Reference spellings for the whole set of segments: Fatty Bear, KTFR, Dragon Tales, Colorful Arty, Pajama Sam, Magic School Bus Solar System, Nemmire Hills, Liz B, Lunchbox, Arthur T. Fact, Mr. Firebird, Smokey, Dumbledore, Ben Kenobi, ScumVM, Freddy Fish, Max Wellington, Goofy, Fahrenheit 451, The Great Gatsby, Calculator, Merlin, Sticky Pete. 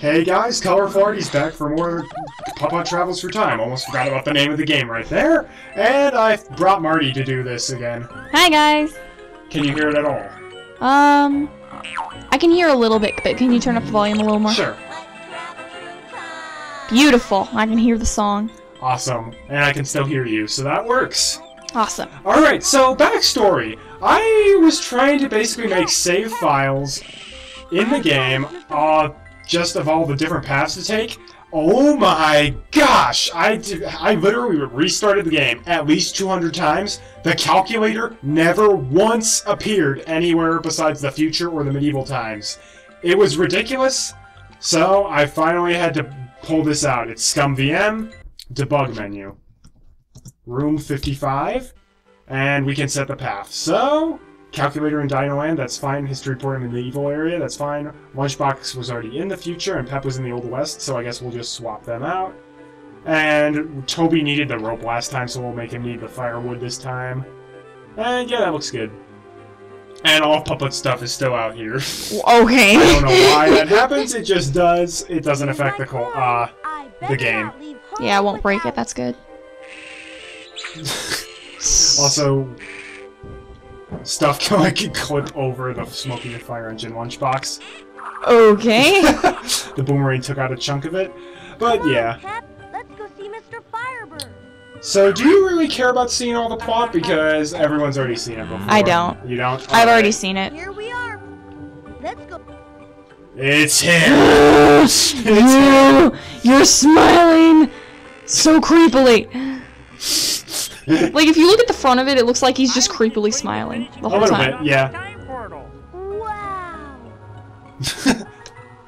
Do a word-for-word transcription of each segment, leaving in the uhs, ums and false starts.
Hey guys, Colorful Arty's back for more Putt Putt Travels Through Time. Almost forgot about the name of the game right there. And I brought Marty to do this again. Hi guys. Can you hear it at all? Um, I can hear a little bit, but can you turn up the volume a little more? Sure. Beautiful. I can hear the song. Awesome. And I can still hear you, so that works. Awesome. Alright, so backstory. I was trying to basically make save files in the game, uh... just of all the different paths to take. Oh my gosh! I, did, I literally restarted the game at least two hundred times. The calculator never once appeared anywhere besides the future or the medieval times. It was ridiculous, so I finally had to pull this out. It's ScumVM, debug menu, room fifty-five, and we can set the path. So... Calculator in Dinoland, that's fine. History Report in the Medieval area, that's fine. Lunchbox was already in the future, and Pep was in the Old West, so I guess we'll just swap them out. And Toby needed the rope last time, so we'll make him need the firewood this time. And yeah, that looks good. And all Puppet stuff is still out here. Okay. I don't know why that happens, it just does. It doesn't affect the, uh, the game. Yeah, I won't break it, that's good. Also... stuff can like clip over the Smokey the Fire Engine lunchbox. Okay. The boomerang took out a chunk of it, but on, yeah. Pep, let's go see Mister Firebird. So, do you really care about seeing all the plot? Because everyone's already seen it before. I don't. You don't. All I've right. already seen it. Here we are. Let's go. It's him. it's you. Him. You're smiling so creepily. Like, if you look at the front of it, it looks like he's just creepily smiling the whole time. A little bit, yeah. Wow.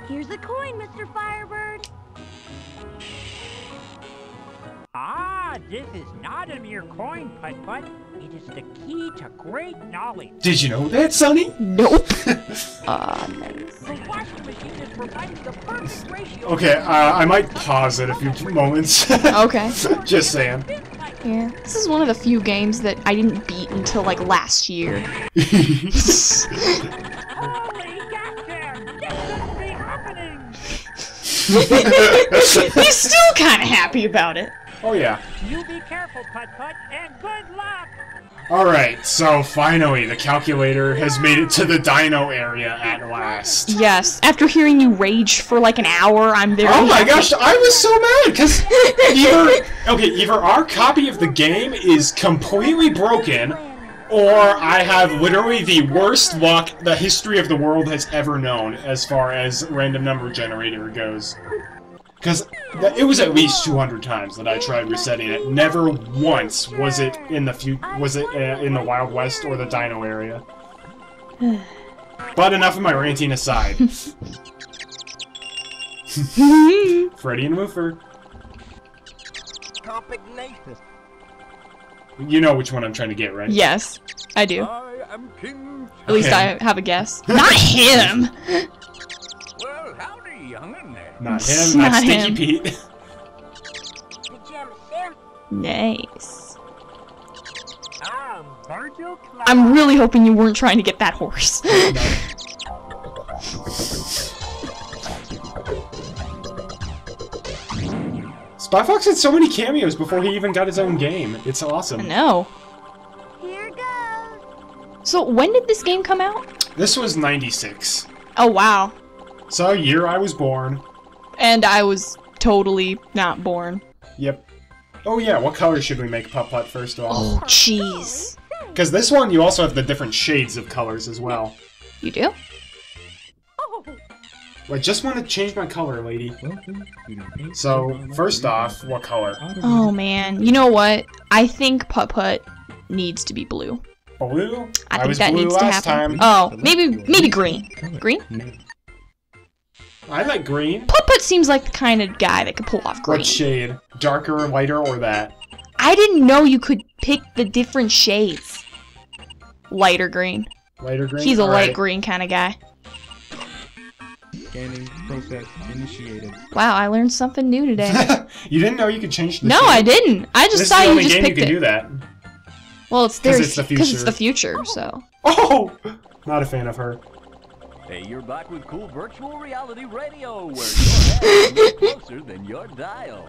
Here's a coin, Mister Firebird. Ah, this is not a mere coin, Putt Putt. It is the key to great knowledge. Did you know that, Sonny? Nope. Ah, uh, nice. Okay, uh, I might pause it a few moments. Okay. Just saying. Yeah, this is one of the few games that I didn't beat until, like, last year. He's still kind of happy about it. Oh, yeah. You be careful, Putt Putt, and good luck! Alright, so finally, the calculator has made it to the dino area at last. Yes, after hearing you rage for like an hour, I'm there. Oh my gosh, I was so mad, because either, okay, either our copy of the game is completely broken, or I have literally the worst luck the history of the world has ever known, as far as random number generator goes. Because it was at least two hundred times that I tried resetting it. Never once was it in the few, was it uh, in the Wild West or the Dino area. But enough of my ranting aside. Freddy and Woofer. You know which one I'm trying to get, right? Yes, I do. I am King. At least him. I have a guess. Not him. Well, howdy, young'un. Not him, not, not Sticky Pete. Pajama Sam. Nice. I'm really hoping you weren't trying to get that horse. Spy Fox had so many cameos before he even got his own game. It's awesome. I know. Here goes. So when did this game come out? This was ninety-six. Oh wow. So year I was born. And I was totally not born. Yep. Oh yeah, what color should we make Putt Putt first of all? Oh, jeez. Because this one, you also have the different shades of colors as well. You do? Oh. I just want to change my color, lady. So, first off, what color? Oh, man. You know what? I think Putt Putt needs to be blue. Blue? I, I think was that blue needs last to happen. Time. Oh, maybe, maybe green. Green? I like green. Putt Putt seems like the kind of guy that could pull off green. What shade? Darker, lighter, or that? I didn't know you could pick the different shades. Lighter green. Lighter green? He's a light right. green kind of guy. Scanning process initiated. Wow, I learned something new today. You didn't know you could change the No, shade. I didn't. I just this saw you just picked it. This is the only game you can do that. Well, it's there. Because it's, it's the future, so. Oh! Not a fan of her. Hey, you're back with cool virtual reality radio where much closer than your dial.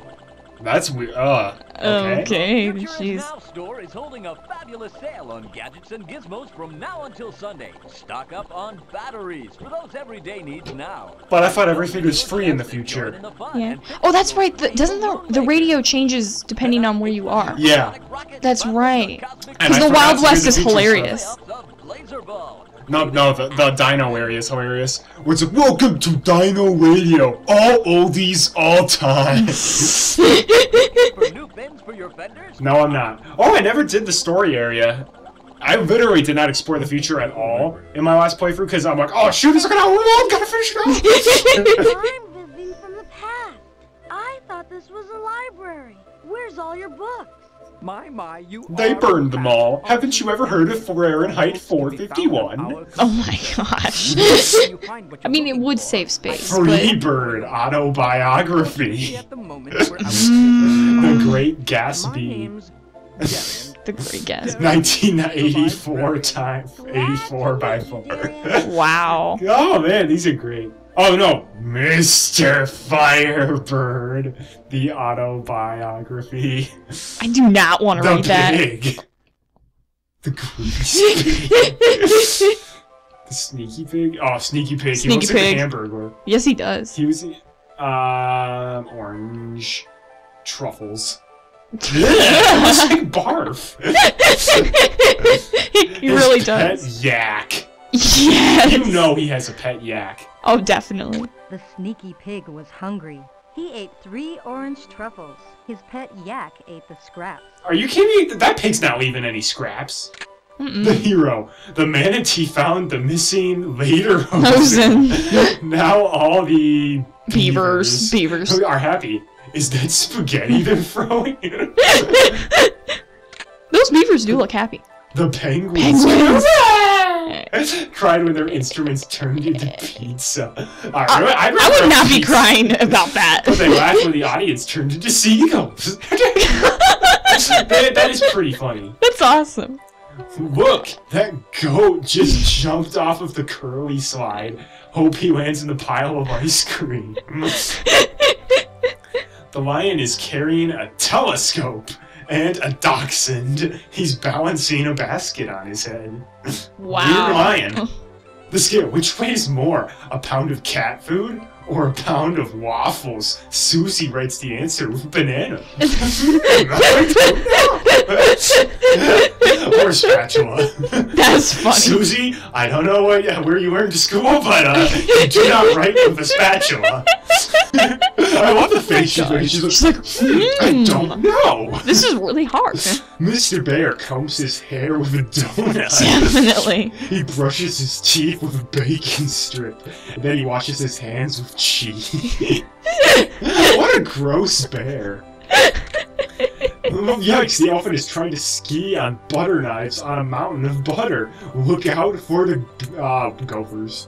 That's weird. Uh, okay. Okay. Jeez. Now store is holding a fabulous sale on gadgets and gizmos from now until Sunday. Stock up on batteries for those everyday needs now. But I thought everything was free in the future. Yeah. Oh, that's right. The, doesn't the the radio changes depending on where you are? Yeah. That's right. Because the Wild West is hilarious. No, no, the, the Dino area is hilarious. What's up? Welcome to Dino Radio. All oldies, all time. No, I'm not. Oh, I never did the story area. I literally did not explore the future at all in my last playthrough because I'm like, oh shoot, this is gonna hold on, gotta finish it off. I'm living from the past. I thought this was a library. Where's all your books? My, my, you they burned them all. Haven't you ever heard of Fahrenheit four fifty-one? Oh my gosh. I mean, it would save space. Freebird but... autobiography. The Great Gatsby. The Great Gatsby. nineteen eighty-four times eighty-four by four. Wow. Oh man, these are great. Oh no, Mister Firebird, the autobiography. I do not want to read that. The pig. The greasy pig. The sneaky pig? Oh, sneaky pig. Sneaky he looks pig. Like a hamburger. Yes, he does. He was, um, uh, orange truffles. Yeah, he looks like barf. He really His does. Pet yak. Yes! You know he has a pet yak. Oh, definitely. The sneaky pig was hungry. He ate three orange truffles. His pet yak ate the scraps. Are you kidding? That pig's not leaving any scraps. Mm-mm. The hero. The manatee found the missing later hosen. Now all the... Beavers. Beavers. Beavers. Are happy. Is that spaghetti they're throwing? Those beavers do look happy. The penguins. Penguins! Cried when their instruments turned into pizza. Right, uh, I, I would not pizza. be crying about that. But they laughed when the audience turned into seagulls. that, that is pretty funny. That's awesome. Look, that goat just jumped off of the curly slide. Hope he lands in the pile of ice cream. The lion is carrying a telescope. And a dachshund. He's balancing a basket on his head. Wow. Dear lion. The scale, which weighs more? A pound of cat food or a pound of waffles? Susie writes the answer with banana. Or spatula. That's funny. Susie, I don't know what, where you went to school, but uh, you do not write with a spatula. I love the face she's like, she's like mm, I don't know. This is really hard. Mister Bear combs his hair with a donut. Definitely. He brushes his teeth with a bacon strip. And then he washes his hands with cheese. What a gross bear. Yikes, the elephant is trying to ski on butter knives on a mountain of butter. Look out for the uh, gophers.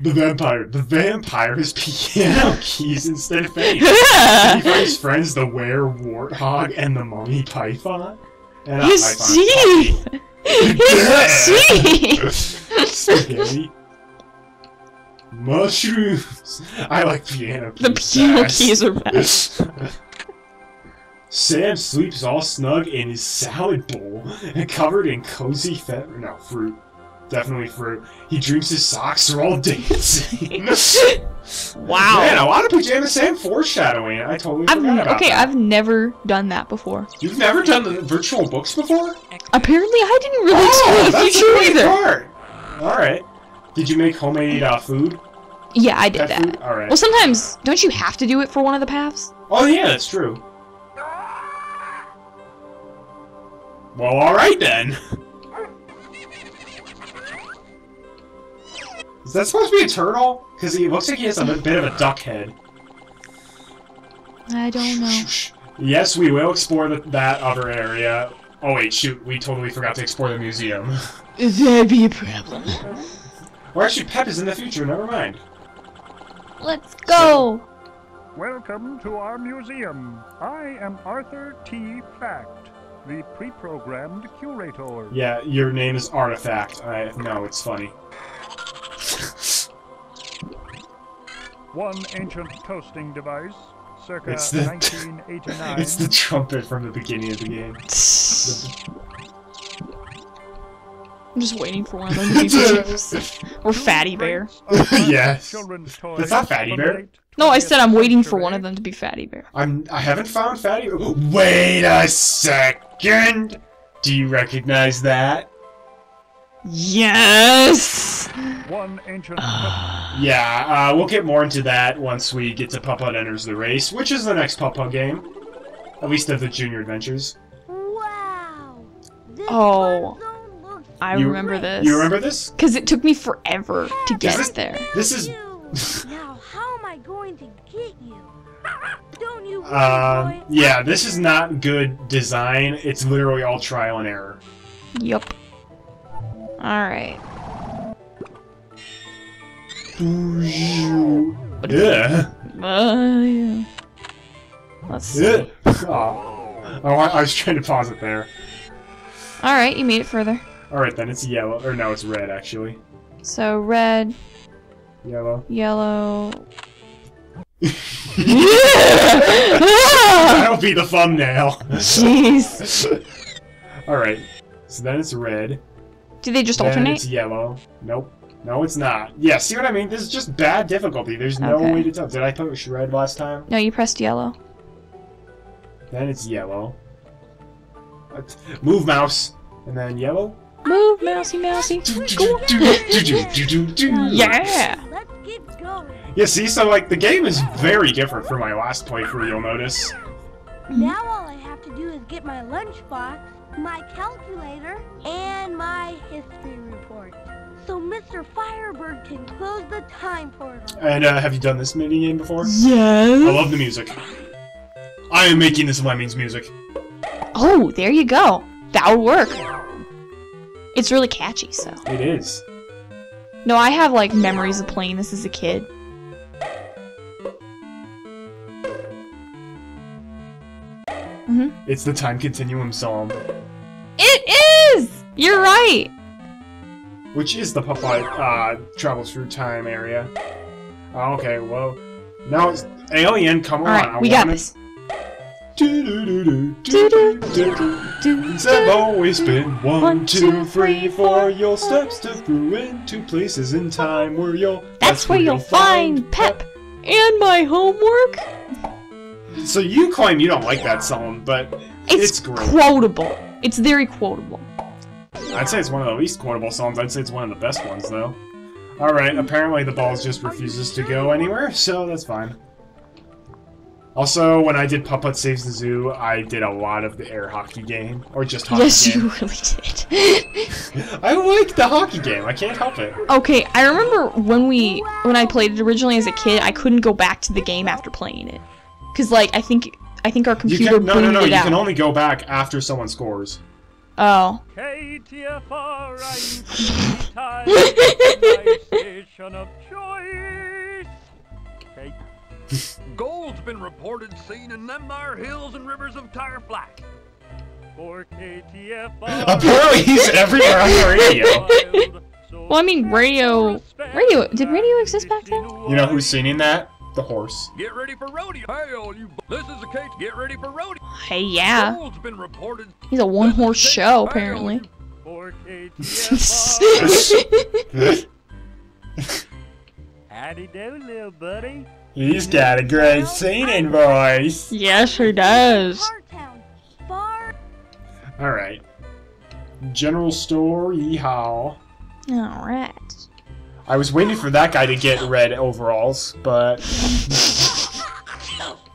The vampire. The vampire has piano keys instead of fame. He finds friends the werewolf, warthog, and the mummy python. And his teeth! His teeth! Mushrooms! I like piano keys. The piano best. keys are best. Sam sleeps all snug in his salad bowl and covered in cozy fat. No, fruit. Definitely fruit. He drinks his socks, they're all dancing. Wow. Man, a lot of Pajama Sam foreshadowing. I totally I've forgot about Okay, that. I've never done that before. You've never done the virtual books before? Apparently, I didn't really oh, explore the future either. Part. All right. Did you make homemade uh, food? Yeah, I did Pet that. Food? All right. Well, sometimes, don't you have to do it for one of the paths? Oh, yeah, that's true. Well, all right, then. Is that supposed to be a turtle? Because he looks like he has a bit of a duck head. I don't know. Yes, we will explore the, that other area. Oh wait, shoot, we totally forgot to explore the museum. That'd be a problem. Or actually, Pep is in the future, never mind. Let's go! Welcome to our museum. I am Arthur T. Fact, the pre-programmed curator. Yeah, your name is Artifact. I know, it's funny. one ancient toasting device, circa it's the, nineteen eighty-nine. It's the trumpet from the beginning of the game. I'm just waiting for one of them to be famous. Or Fatty Bear. Yes. It's not Fatty Bear. No, I said I'm waiting for one of them to be Fatty Bear. I'm, I haven't found Fatty Bear. Wait a second! Do you recognize that? Yes! One ancient uh, yeah, uh, we'll get more into that once we get to Putt Putt Enters the Race, which is the next Putt Putt game. At least of the Junior Adventures. Wow! This oh. I you, remember this. You remember this? Because it took me forever to get this, there. This is... Now how am I going to get you? Don't you worry, uh, boy. Yeah, this is not good design. It's literally all trial and error. Yup. Alright. Yeah. Uh, yeah. Let's see. Oh, I was trying to pause it there. Alright, you made it further. Alright then, it's yellow. Or no, it's red, actually. So, red. Yellow. Yellow. That'll be the thumbnail. Jeez. Alright. So then it's red. Do they just then alternate? It's yellow. Nope. No, it's not. Yeah, see what I mean? This is just bad difficulty. There's no okay. way to tell. Did I put red last time? No, you pressed yellow. Then it's yellow. Let's move, mouse. And then yellow. Move, mousey, mousey. Yeah. Let's keep going. Yeah, see, so like the game is very different from my last playthrough, you'll notice. Now all I have to do is get my lunchbox, my calculator, and my history report, so Mister Firebird can close the time portal. And uh, have you done this mini game before? Yes. I love the music. I am making this Lemmings music. Oh, there you go. That'll work. It's really catchy, so. It is. No, I have like memories of playing this as a kid. Mm-hmm. It's the Time Continuum song. It is! You're right! Which is the Putt Putt uh, Travels Through Time area. Oh, okay, well. Now it's Alien, come on. Alright, we got this. I've always been one, two, three, four. You'll step step through into places in time where you'll. That's where you'll find Pep and my homework. So you claim you don't like that song, but it's, it's great. Quotable. It's very quotable. I'd say it's one of the least quotable songs. I'd say it's one of the best ones, though. All right. Apparently, the ball just refuses to go anywhere, so that's fine. Also, when I did Putt Putt Saves the Zoo, I did a lot of the air hockey game, or just hockey yes, game. Yes, you really did. I like the hockey game. I can't help it. Okay, I remember when we, when I played it originally as a kid, I couldn't go back to the game after playing it, because like I think I think our computer you can, no, booted no, no, no. it out. You can only go back after someone scores. Oh. K T F R I N E time, my station of choice. Okay. Gold's been reported seen in Nemmire Hills and rivers of Tire Black. For K T F R. Apparently he's everywhere on the radio. Well, I mean, radio... Radio... Did radio exist back then? You know who's singing that? The horse. Get ready for rodeo. Hey, all you... This is the case. Get ready for rodeo. Hey, yeah. Gold's been reported... He's a one-horse show, apparently. For K T F R. Howdy do, little buddy. He's got a great singing voice. Yes, he does. Alright. General store, yeehaw. Alright. I was waiting for that guy to get red overalls, but...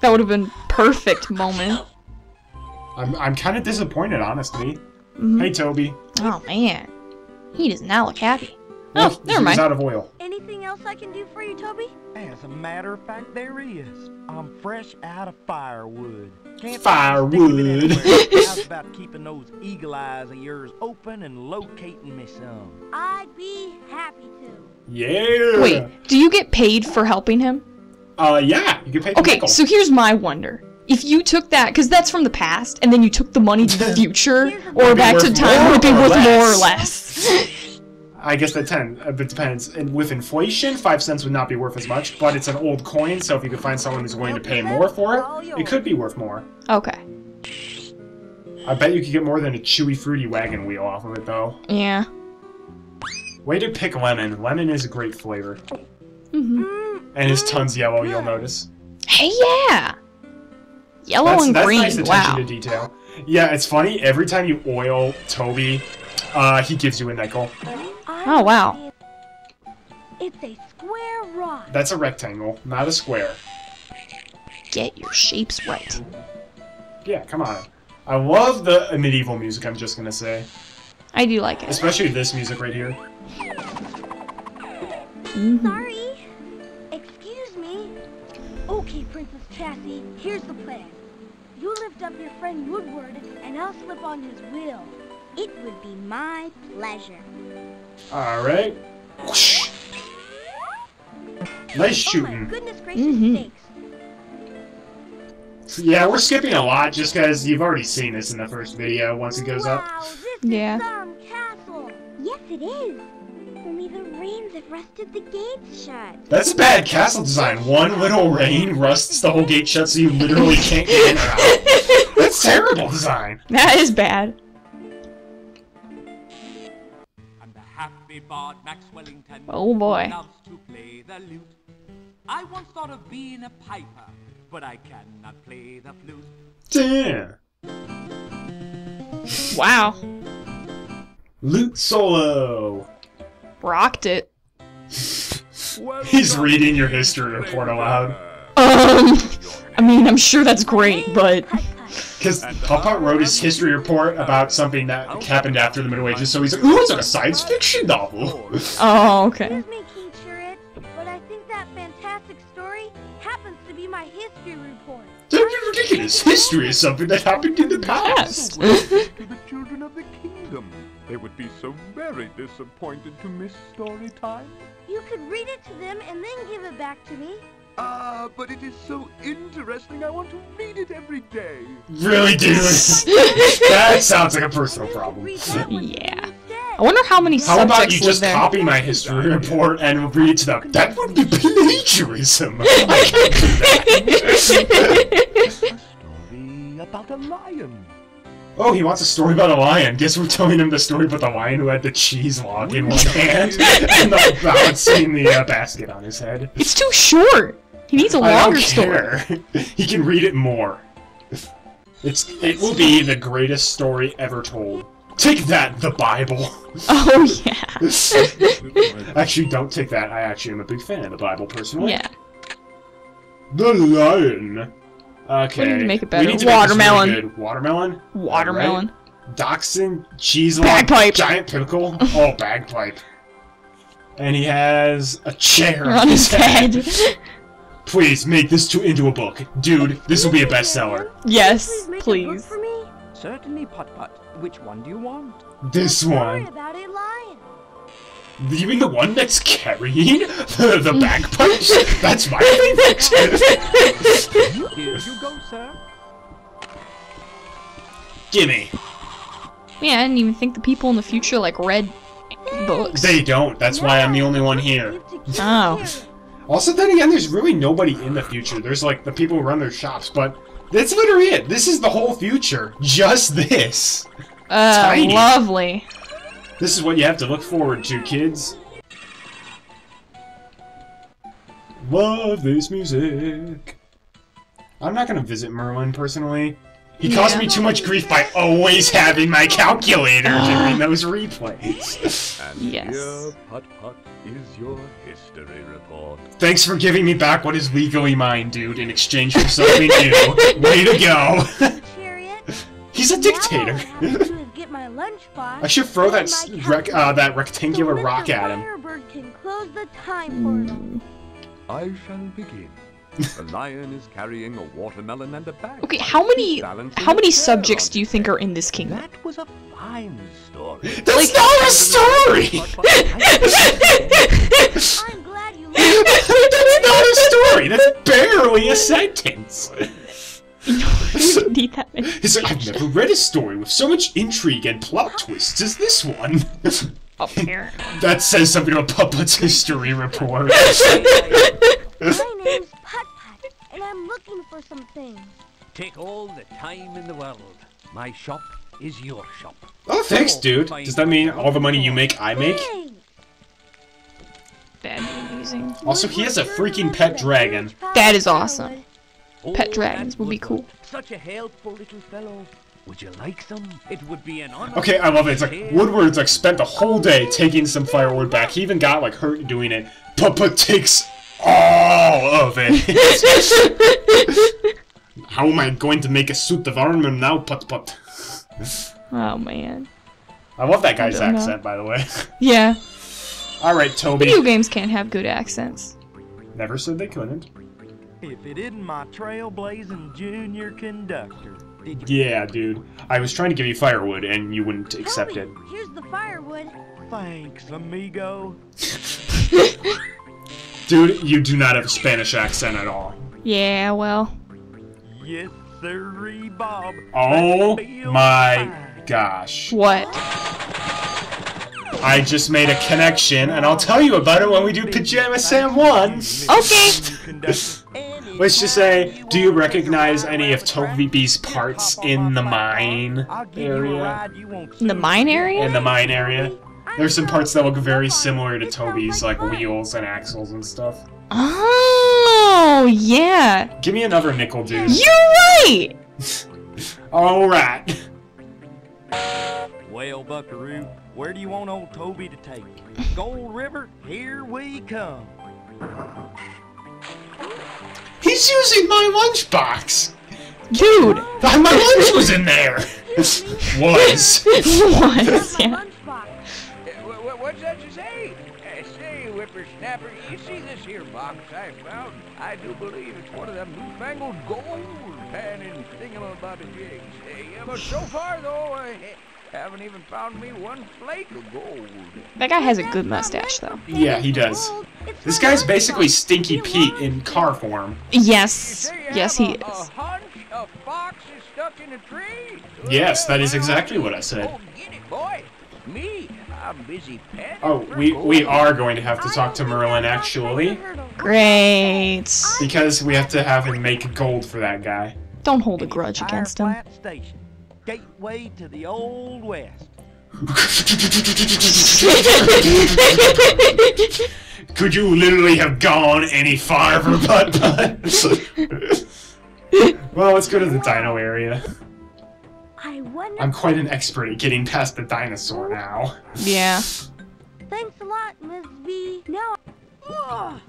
That would have been perfect moment. I'm, I'm kind of disappointed, honestly. Mm-hmm. Hey, Toby. Oh, man. He does not look happy. Oh, never mind. He's out of oil. Anything else I can do for you, Toby? As a matter of fact, there is. I'm fresh out of firewood. Can't firewood. How's about keeping those eagle eyes of yours open and locating me some? I'd be happy to. Yeah. Wait, do you get paid for helping him? Uh, yeah, you get paid. Okay, for so here's my wonder. If you took that, because that's from the past, and then you took the money to the future or back to time, would it be worth more or less? I guess that ten. It depends. And with inflation, five cents would not be worth as much, but it's an old coin, so if you could find someone who's willing to pay more for it, it could be worth more. Okay. I bet you could get more than a chewy fruity wagon wheel off of it, though. Yeah. Way to pick lemon. Lemon is a great flavor. Mm-hmm. And his tongue's yellow, you'll notice. Hey, yeah! Yellow that's, and that's green, nice attention wow. to detail. Yeah, it's funny. Every time you oil Toby, uh, he gives you a nickel. Oh, wow. It's a square rock. That's a rectangle, not a square. Get your shapes right. Yeah, come on. I love the medieval music, I'm just going to say. I do like it. Especially this music right here. Mm-hmm. Sorry. Excuse me. Okay, Princess Cassie, here's the plan. You lift up your friend Woodward, and I'll slip on his wheel. It would be my pleasure. All right. Whoosh. Nice shooting. Oh my goodness gracious mm-hmm. sakes. Yeah, we're skipping a lot just because you've already seen this in the first video once it goes wow, up. This yeah. Is some castle. Yes, it is. Only the rains have rusted the gates shut. That's bad castle design. One little rain rusts the whole gate shut so you literally can't get in or out. That's terrible design. That is bad. Bard Max Wellington, oh boy, loves to play the lute. I once thought of being a piper, but I cannot play the flute. Damn. Wow. Lute solo. Rocked it. He's reading your history report aloud. Um, I mean, I'm sure that's great, but... Because Putt Putt wrote his history report about something that happened after the Middle Ages, so he's like, ooh, it's like a science fiction novel! Oh, okay. Excuse me, Keeturate, but I think that fantastic story happens to be my history report. That'd be ridiculous! History is something that happened in the past! To the children of the kingdom. They would be so very disappointed to miss story time. You could read it to them and then give it back to me. Ah, uh, but it is so interesting, I want to read it every day. Really, dude? That sounds like a personal problem. Yeah. I wonder how many how subjects How about you just there? Copy my history report and read it to them? That would be plagiarism. I can't do that. A story about a lion. Oh, he wants a story about a lion. Guess we're telling him the story about the lion who had the cheese log in one hand and the bouncing the uh, basket on his head. It's too short. He needs a longer story. He can read it more. It's it will be the greatest story ever told. Take that, the Bible. Oh yeah. Actually, don't take that. I actually am a big fan of the Bible personally. Yeah. The lion. Okay. We need to make it better. Make watermelon. Really good. Watermelon. Watermelon. Right. Dachshund, cheese log, giant pickle. Oh, bagpipe. And he has a chair on his head. head. Please make this two into a book, dude. This will be a bestseller. Yes, please. please. For me? Certainly, Putt Putt. Which one do you want? This one. About a lion. You mean the one that's carrying the, the bagpipes? That's my favorite! Here you go, sir. Gimme. Yeah, I didn't even think the people in the future, like, read books. They don't. That's why I'm the only one here. Oh. Also, then again, there's really nobody in the future. There's, like, the people who run their shops, but that's literally it. This is the whole future. Just this. Uh, Tiny. Lovely. This is what you have to look forward to, kids. Love this music. I'm not going to visit Merlin, personally. He yeah. caused me too much grief by always having my calculator uh. during those replays. And yes. Here, Putt Putt, is your history report. Thanks for giving me back what is legally mine, dude, in exchange for something new. Way to go. He's a dictator. I should throw that rec uh, that rectangular so rock at him. Firebird can close the time portal. I shall begin. The lion is carrying a watermelon and a bag. Okay, how many how many subjects do you think are in this kingdom? That was a fine story. That's like, not a story. I'm glad you That's not a story. That's barely a sentence. Need that He's like, I've never read a story with so much intrigue and plot twists as this one. up here. That says something about Putt Putt's history report. My name's Putt Putt, and I'm looking for some things. Take all the time in the world. My shop is your shop. Oh, thanks, dude. Does that mean all the money you make, I make? Bad using. Also, he has a freaking pet dragon. That is awesome. Pet dragons would be cool. Such a helpful little fellow. Would you like them? It would be an honor. Okay, I love it. It's like Woodward's like spent the whole day taking some firewood back. He even got like hurt doing it. Putt Putt takes all of it. How am I going to make a suit of armor now, Putt Putt? Oh man. I love that guy's accent, know. by the way. Yeah. All right, Toby. Video games can't have good accents. Never said they couldn't. If it isn't my trailblazing junior conductor. Yeah, dude. I was trying to give you firewood, and you wouldn't accept Toby, it. Here's the firewood. Thanks, amigo. Dude, you do not have a Spanish accent at all. Yeah, well. Yes, sirree, Bob. Oh my fine. gosh. What? I just made a connection, and I'll tell you about it when we do Pajama Sam one. Okay. Let's just say, do you recognize any of Toby B's parts in the mine area? In the mine area? In the mine area. There's some parts that look very similar to Toby's, like wheels and axles and stuff. Oh, yeah. Give me another nickel, dude. You're right! Alright. Well, Buckaroo, where do you want old Toby to take you? Gold River, here we come. He's using my lunchbox! Dude! My lunch was in there! Was. Was, yeah. What's that you say? Say, whippersnapper, you see this here box I found? I do believe it's one of them newfangled gold panning thingamabob-jigs. So far, though, I haven't even found me one flake of gold. That guy has a good mustache, though. Yeah, he does. This guy's basically Stinky Pete in car form. Yes. Yes, he is. Yes, that is exactly what I said. Me, I'm busy pet. Oh, we we are going to have to talk to Merlin, actually. Great. Because we have to have him make gold for that guy. Don't hold a grudge against him. Gateway to the old west. Could you literally have gone any farther, Putt Putt? Well, let's go to the dino area. I wonder I'm quite an expert at getting past the dinosaur now. Yeah. Thanks a lot, Liz B. No. Ugh.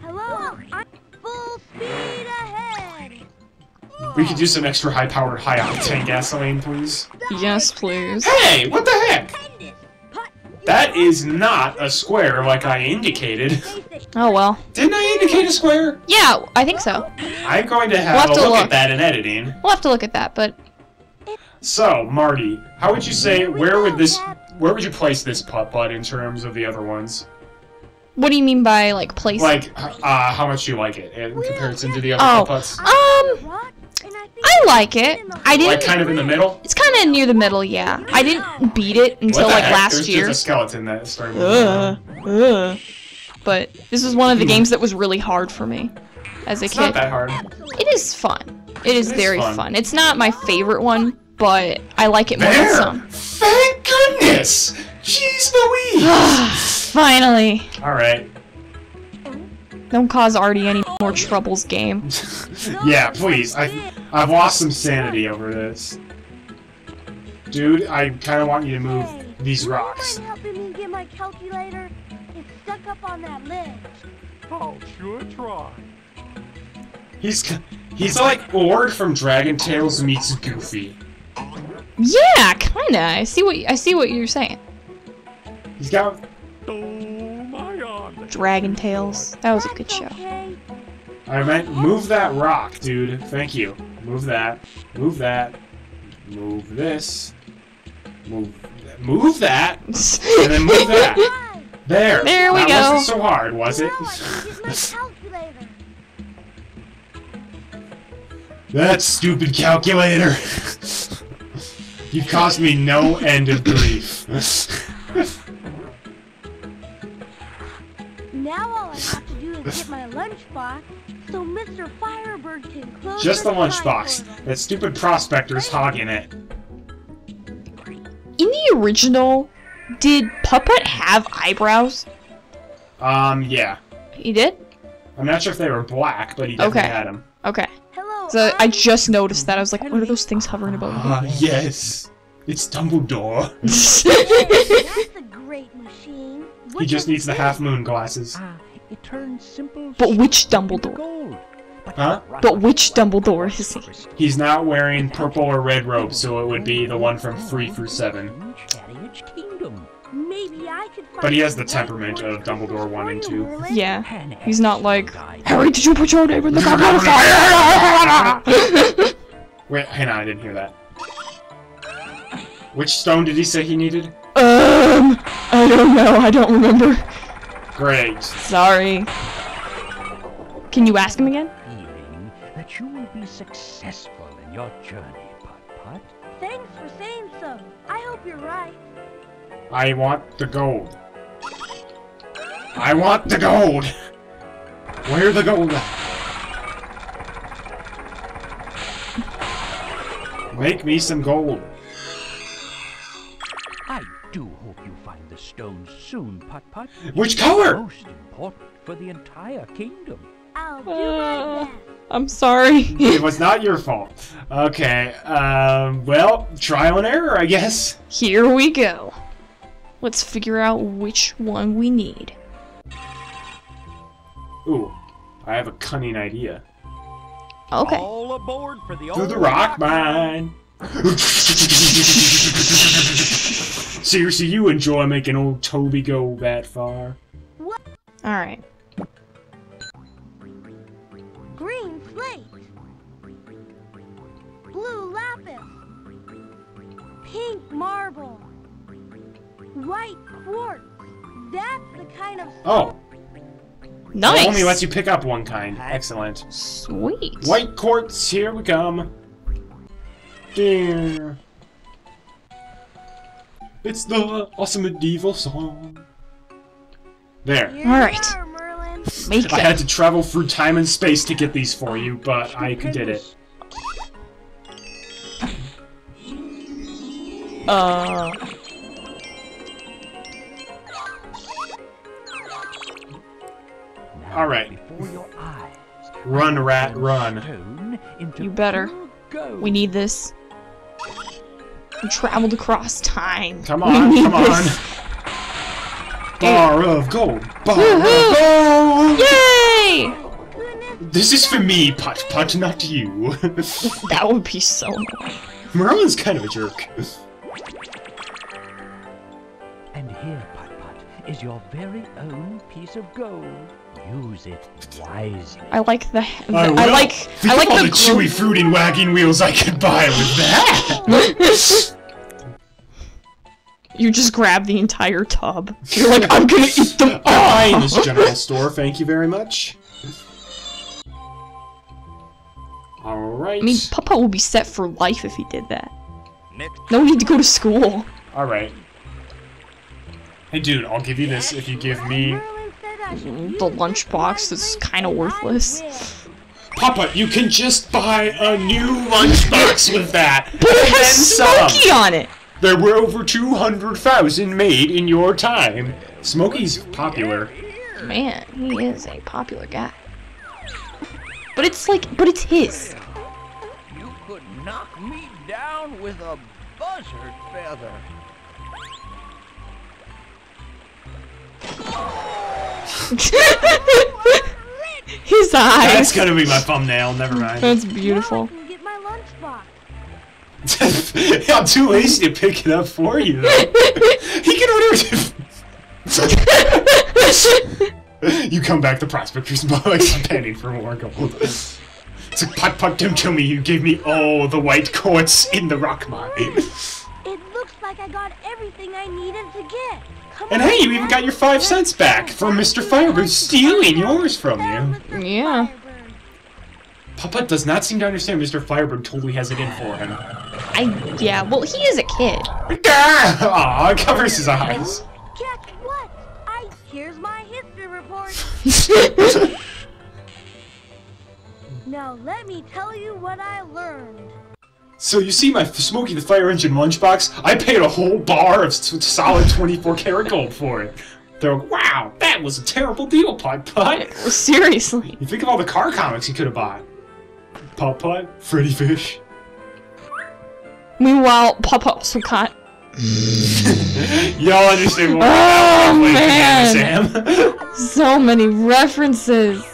Hello. I'm full speed ahead. We could do some extra high-powered, high-octane gasoline, please. Yes, please. Hey, what the heck? That is not a square like I indicated. Oh, well. Didn't I indicate a square? Yeah, I think so. I'm going to have, we'll have a to look, look at that in editing. We'll have to look at that, but... So, Marty, how would you say, where would this, where would you place this Putt Putt in terms of the other ones? What do you mean by, like, place? Like, uh, how much you like it in comparison to the other oh. Putt Putts? Um... I like it. I didn't. Like kind of in the middle. It's kind of near the middle, yeah. I didn't beat it until like heck? last There's year. There's just a skeleton that started. Uh, uh. But this is one of the games that was really hard for me as a it's kid. It's not that hard. It is fun. It is it very is fun. fun. It's not my favorite one, but I like it there. more than some. Thank goodness. Jeez Louise. Finally. All right. Don't cause Artie any more troubles, game. Yeah, please. I, I've lost some sanity over this. Dude, I kind of want you to move these rocks. Hey, you mind helping me get my calculator? It's stuck up on that lid. Oh, sure try. He's, he's like Org from Dragon Tales meets Goofy. Yeah, kind of. I see what I see what you're saying. He's got... Dragon Tales. That was a good show. I meant move that rock, dude. Thank you. Move that. Move that. Move this. Move. That. Move that. And then move that. There. There we go. That wasn't so hard, was it? That stupid calculator. You've caused me no end of grief. lunchbox so Mister Firebird can close Just the, the lunchbox. That stupid prospector's hogging it. In the original, did Putt Putt have eyebrows? Um, yeah. He did? I'm not sure if they were black, but he definitely okay. had them. Okay. Hello, so I just noticed that. I was like, what are those things hovering above me? Ah, yes. It's Dumbledore. That's a great machine. He just needs the half-moon glasses. It turns simple but which Dumbledore? Huh? But which Dumbledore is he? He's not wearing purple or red robes, so it would be the one from three through seven. Maybe I could find but he has the temperament of Dumbledore one and two. Yeah. He's not like, Harry, did you put your name in the goblet of fire? Wait, hang on, I didn't hear that. Which stone did he say he needed? Um, I don't know, I don't remember. Great. Sorry. Can you ask him again? Feeling that you will be successful in your journey, Putt Putt. Thanks for saying so. I hope you're right. I want the gold. I want the gold. Where the gold? Make me some gold. I do hope you find the stones soon, Putt Putt. Which color? Most important for the entire kingdom. I'll do uh, my best. I'm sorry. It was not your fault. Okay. Um. Well, trial and error, I guess. Here we go. Let's figure out which one we need. Ooh, I have a cunning idea. Okay. All aboard for the Through the rock, rock mine. mine. Seriously, you enjoy making old Toby go that far. What? All right. Green slate. Blue lapis. Pink marble. White quartz. That's the kind of Oh. Nice. It only lets you pick up one kind. Excellent. Sweet. White quartz, here we come. Dear. It's the awesome medieval song. There. Here All right. Are, Merlin. Make it. I had to travel through time and space to get these for you, but I did it. Uh. All right. Run, rat, run. You better. We need this. We traveled across time. Come on, come on. Bar of gold. Bar of gold. Yay! This is for me, Putt Putt, not you. That would be so annoying. Merlin's kind of a jerk. And here, Putt Putt, is your very own piece of gold. Use it wisely. I like the. the I, I like. Think I like all the, the chewy fruit and wagging wheels I could buy with that. You just grab the entire tub. You're like, I'm gonna eat them all. Buy in this general store, thank you very much. All right. I mean, Papa will be set for life if he did that. No need to go to school. All right. Hey, dude, I'll give you this if you give me. The lunchbox is kind of worthless. Papa, you can just buy a new lunchbox with that. But it has Smokey some. on it. There were over two hundred thousand made in your time. Smokey's popular. Man, he is a popular guy. But it's like, but it's his. You could knock me down with a buzzard feather. His eyes. That's gonna be my thumbnail. Never mind. That's beautiful. Now I can get my lunchbox. I'm too lazy to pick it up for you. Though. He can order it. You come back to Prospector's box, panning for more gold. It's like Putt Putt, don't kill me. You gave me all the white quartz in the rock mine. It looks like I got everything I needed to get. And hey, you even got your five cents back from Mister Firebird stealing yours from you. Yeah. Papa does not seem to understand Mister Firebird totally has it in for him. I, yeah, well, he is a kid. Aw, it covers his eyes. Guess what? I, here's my history report. Now let me tell you what I learned. So you see my Smokey the Fire Engine lunchbox? I paid a whole bar of solid twenty-four karat gold for it. They're like, wow, that was a terrible deal, Putt Putt. Seriously. You think of all the car comics you could have bought. Putt Putt, Freddy Fish. Meanwhile, Putt Putt was caught. Y'all understand what oh, man. Sam. So many references.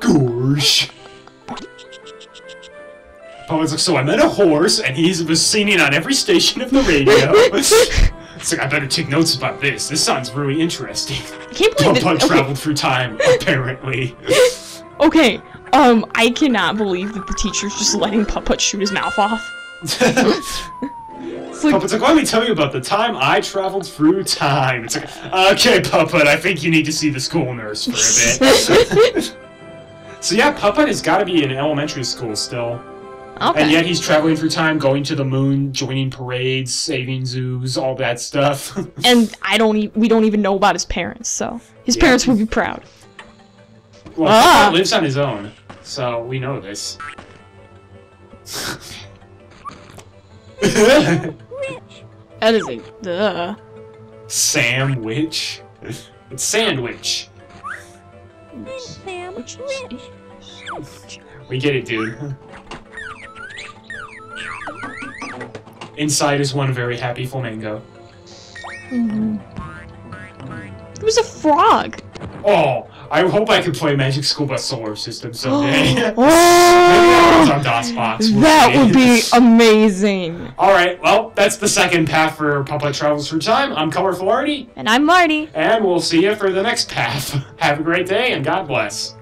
Gosh. Oh, it's like, so I met a horse, and he was singing on every station of the radio. It's like, I better take notes about this. This sounds really interesting. I can't believe Putt Putt traveled okay. through time, apparently. Okay, um, I cannot believe that the teacher's just letting Putt Putt shoot his mouth off. It's like, Putt Putt's like, let me tell you about the time I traveled through time. It's like, okay, Putt Putt, I think you need to see the school nurse for a bit. So yeah, Putt Putt has got to be in elementary school still. Okay. And yet he's traveling through time, going to the moon, joining parades, saving zoos, all that stuff. And I don't e we don't even know about his parents, so his yeah. parents would be proud. Well, ah. he lives on his own, so we know this. That is a duh. Sandwich. It's sandwich. Sandwich. We get it, dude. Inside is one very happy flamingo. Mm-hmm. It was a frog. Oh, I hope I can play Magic School Bus Solar System someday. Oh, oh, on DOSBox. We'll that see. Would be amazing. All right, well, that's the second path for Putt Putt Travels Through Time. I'm Colorful Arty. And I'm Marty. And we'll see you for the next path. Have a great day and God bless.